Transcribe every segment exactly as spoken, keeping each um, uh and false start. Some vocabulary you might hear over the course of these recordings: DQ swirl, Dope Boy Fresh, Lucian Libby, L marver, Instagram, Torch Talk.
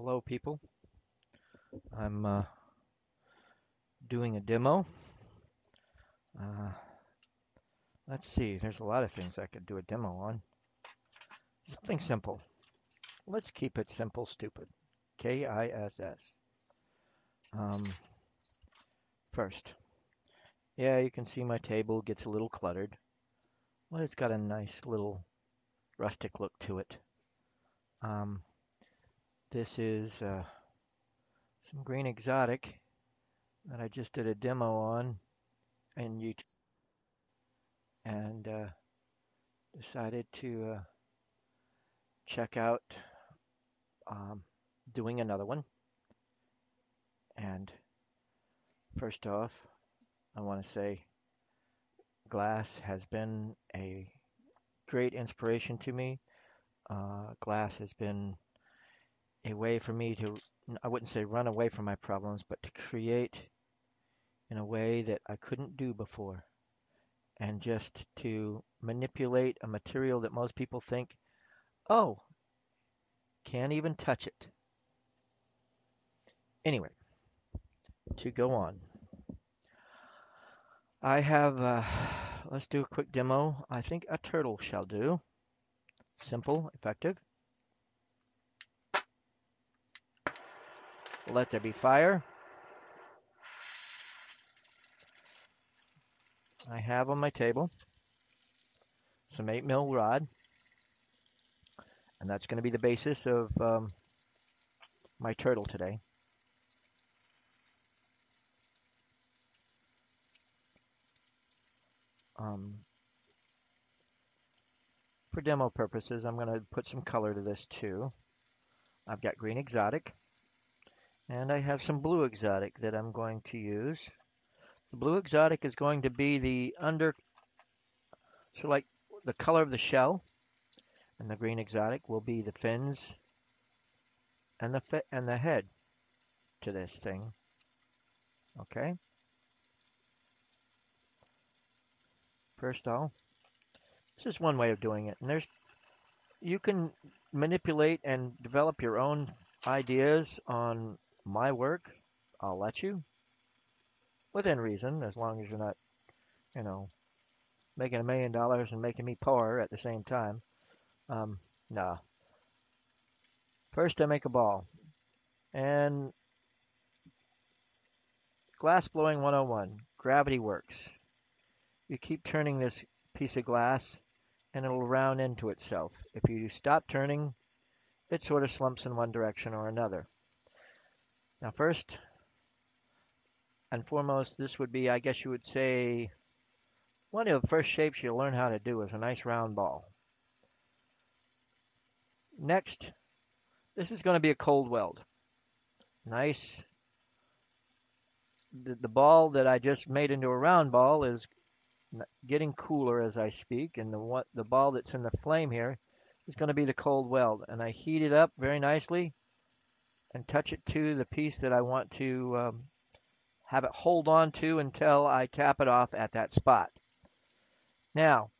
Hello people, I'm uh, doing a demo. Uh, let's see, there's a lot of things I could do a demo on. Something simple. Let's keep it simple, stupid. K I S S. Um, first, yeah, you can see my table gets a little cluttered. Well, it's got a nice little rustic look to it. Um, This is uh, some green exotic that I just did a demo on in YouTube, and uh, decided to uh, check out um, doing another one. And first off, I want to say glass has been a great inspiration to me. Uh, glass has been a way for me to, I wouldn't say run away from my problems, but to create in a way that I couldn't do before, and just to manipulate a material that most people think, oh, can't even touch it. Anyway, to go on, I have, uh, let's do a quick demo. I think a turtle shall do. Simple, effective. Let there be fire. I have on my table some eight mil rod, and that's going to be the basis of um, my turtle today. Um, for demo purposes, I'm going to put some color to this too. I've got green exotic. And I have some blue exotic that I'm going to use. The blue exotic is going to be the under, so like the color of the shell, and the green exotic will be the fins and the fit and the head to this thing. Okay. First off, this is one way of doing it, and there's you can manipulate and develop your own ideas on my work. I'll let you, within reason, as long as you're not, you know, making a million dollars and making me poor at the same time. Um, nah. First I make a ball, and glass blowing one oh one, gravity works. You keep turning this piece of glass and it'll round into itself. If you stop turning, it sort of slumps in one direction or another. Now, first and foremost, this would be, I guess you would say, one of the first shapes you'll learn how to do is a nice round ball. Next, this is going to be a cold weld. Nice. The, the ball that I just made into a round ball is getting cooler as I speak, and the, what, the ball that's in the flame here is going to be the cold weld, and I heat it up very nicely and touch it to the piece that I want to um, have it hold on to until I cap it off at that spot. Now,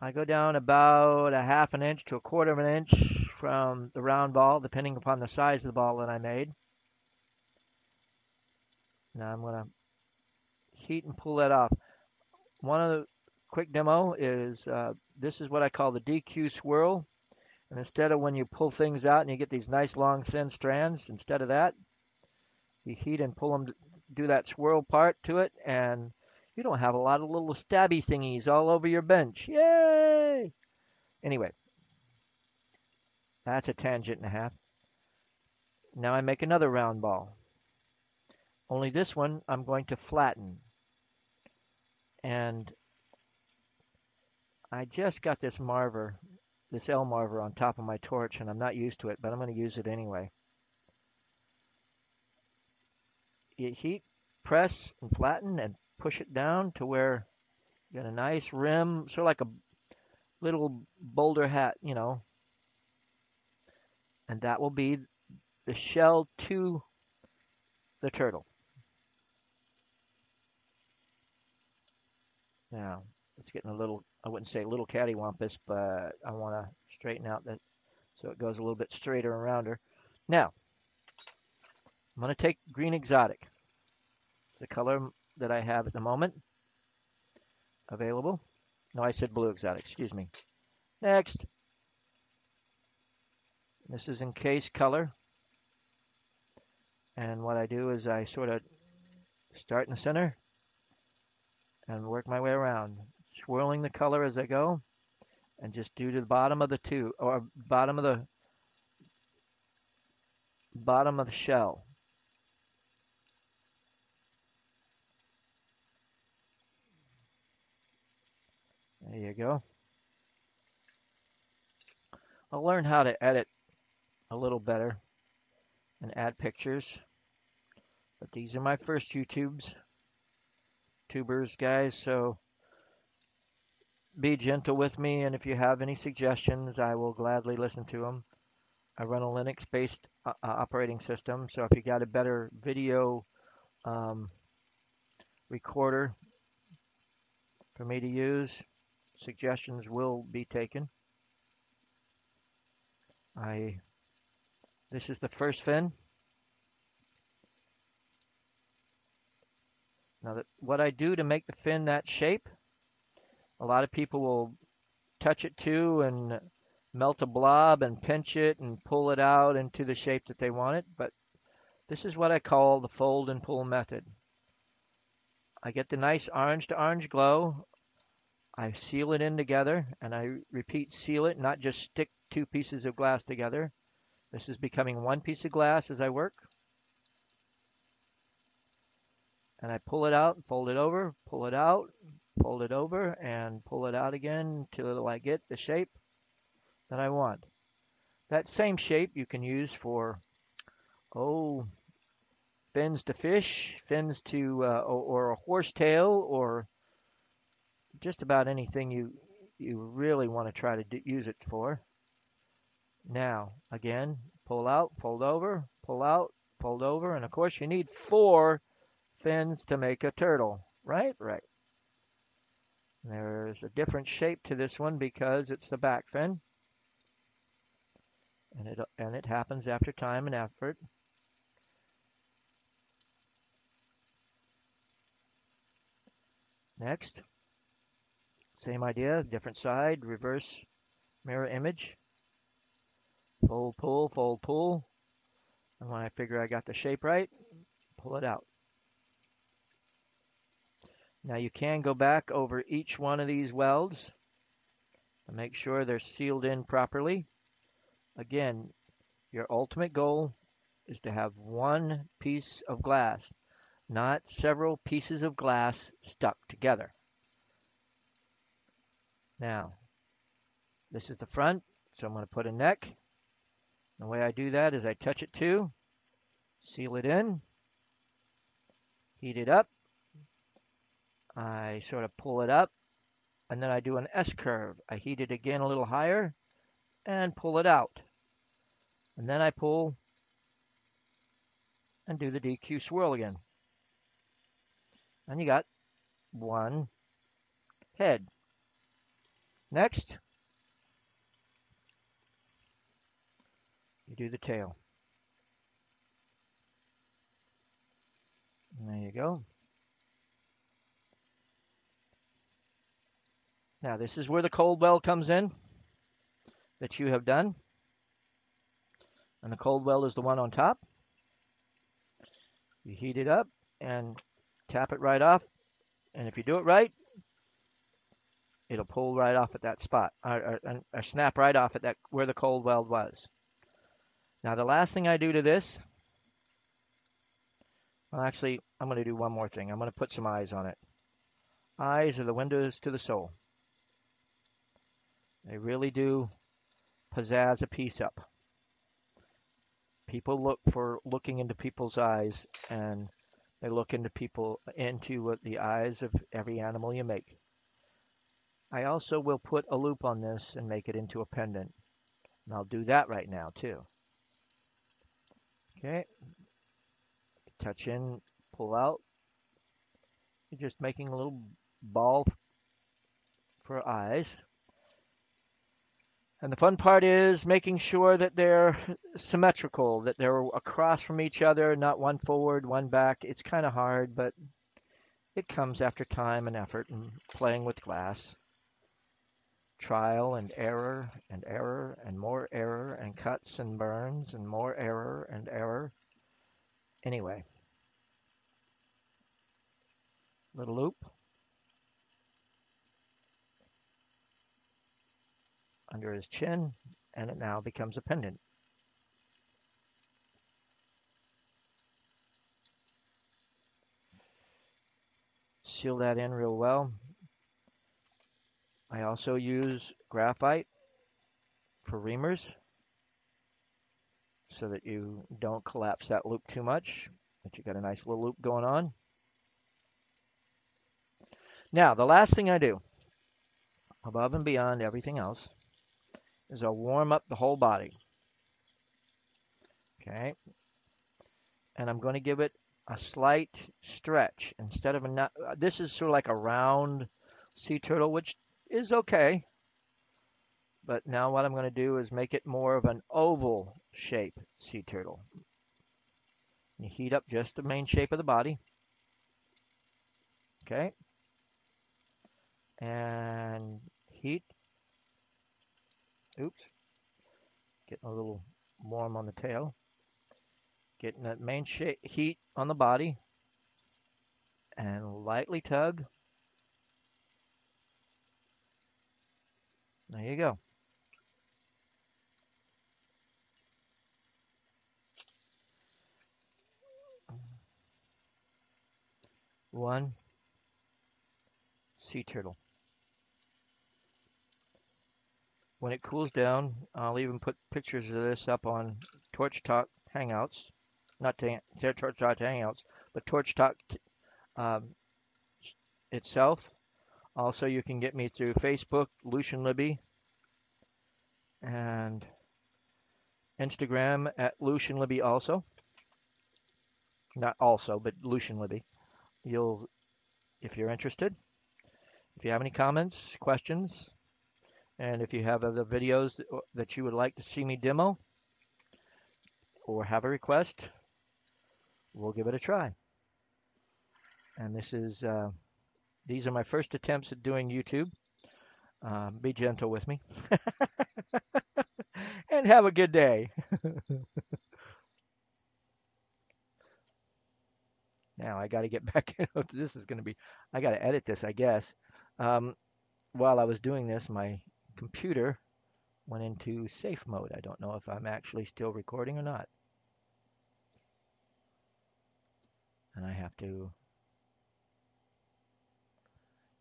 I go down about a half an inch to a quarter of an inch from the round ball, depending upon the size of the ball that I made. Now I'm going to heat and pull that off. One of the quick demo is, uh, this is what I call the D Q swirl. And instead of when you pull things out and you get these nice long thin strands, instead of that, you heat and pull them, do that swirl part to it, and you don't have a lot of little stabby thingies all over your bench. Yay! Anyway, that's a tangent and a half. Now I make another round ball. Only this one I'm going to flatten. And I just got this marver, this L marver on top of my torch, and I'm not used to it, but I'm going to use it anyway. You heat, press, and flatten, and push it down to where you get a nice rim, sort of like a little boulder hat, you know. And that will be the shell to the turtle. Now, it's getting a little, I wouldn't say little cattywampus, but I want to straighten out that so it goes a little bit straighter and rounder. Now, I'm going to take Green Exotic, the color that I have at the moment available. No, I said Blue Exotic, excuse me. Next. This is Encase Color. And what I do is I sort of start in the center and work my way around, swirling the color as I go, and just do to the bottom of the tube, or bottom of the bottom of the shell. There you go. I'll learn how to edit a little better and add pictures, but these are my first YouTubes, tubers, guys, so be gentle with me, and if you have any suggestions, I will gladly listen to them. I run a Linux-based uh, operating system, so if you got a better video um, recorder for me to use, suggestions will be taken. I This is the first fin. Now, that, what I do to make the fin that shape, a lot of people will touch it too and melt a blob and pinch it and pull it out into the shape that they want it. But this is what I call the fold and pull method. I get the nice orange to orange glow. I seal it in together, and I repeat seal it, not just stick two pieces of glass together. This is becoming one piece of glass as I work. And I pull it out, fold it over, pull it out, fold it over, and pull it out again till I get the shape that I want. That same shape you can use for, oh, fins to fish, fins to, uh, or, or a horsetail, or just about anything you, you really want to try to do, use it for. Now, again, pull out, fold over, pull out, fold over, and of course you need four fins to make a turtle, right? Right. There's a different shape to this one because it's the back fin, and it, and it happens after time and effort. Next, same idea, different side, reverse mirror image. Fold, pull, fold, pull, and when I figure I got the shape right, pull it out. Now you can go back over each one of these welds to make sure they're sealed in properly. Again, your ultimate goal is to have one piece of glass, not several pieces of glass stuck together. Now, this is the front, so I'm going to put a neck. The way I do that is I touch it too, seal it in, heat it up, I sort of pull it up, and then I do an S-curve. I heat it again a little higher and pull it out. And then I pull and do the D Q swirl again. And you got one head. Next, you do the tail. And there you go. Now this is where the cold weld comes in that you have done. And the cold weld is the one on top. You heat it up and tap it right off. And if you do it right, it'll pull right off at that spot, or, or, or snap right off at that where the cold weld was. Now the last thing I do to this, well actually I'm going to do one more thing. I'm going to put some eyes on it. Eyes are the windows to the soul. They really do pizzazz a piece up. People look for looking into people's eyes, and they look into people into the eyes of every animal you make. I also will put a loop on this and make it into a pendant. And I'll do that right now too. Okay, touch in, pull out. You're just making a little ball for eyes. And the fun part is making sure that they're symmetrical, that they're across from each other, not one forward, one back. It's kind of hard, but it comes after time and effort and playing with glass. Trial and error and error and more error and cuts and burns and more error and error. Anyway. Little loop. Under his chin, and it now becomes a pendant. Seal that in real well. I also use graphite for reamers so that you don't collapse that loop too much, but you got a nice little loop going on. Now, the last thing I do, above and beyond everything else, is I'll warm up the whole body. Okay. And I'm going to give it a slight stretch instead of a nut. This is sort of like a round sea turtle, which is okay. But now what I'm going to do is make it more of an oval shape sea turtle. You heat up just the main shape of the body. Okay. And heat. Oops, getting a little warm on the tail. Getting that main shape heat on the body and lightly tug. There you go. One sea turtle. When it cools down, I'll even put pictures of this up on Torch Talk Hangouts. Not to, to Torch Talk Hangouts, but Torch Talk um, itself. Also, you can get me through Facebook, Lucian Libby, and Instagram at Lucian Libby also. Not also, but Lucian Libby. You'll, if you're interested. If you have any comments, questions, and if you have other videos that you would like to see me demo or have a request, we'll give it a try. And this is, uh, these are my first attempts at doing YouTube. Uh, be gentle with me. And have a good day. Now I got to get back in. This is going to be, I got to edit this, I guess. Um, while I was doing this, my computer went into safe mode. I don't know if I'm actually still recording or not. And I have to...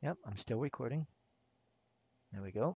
Yep, I'm still recording. There we go.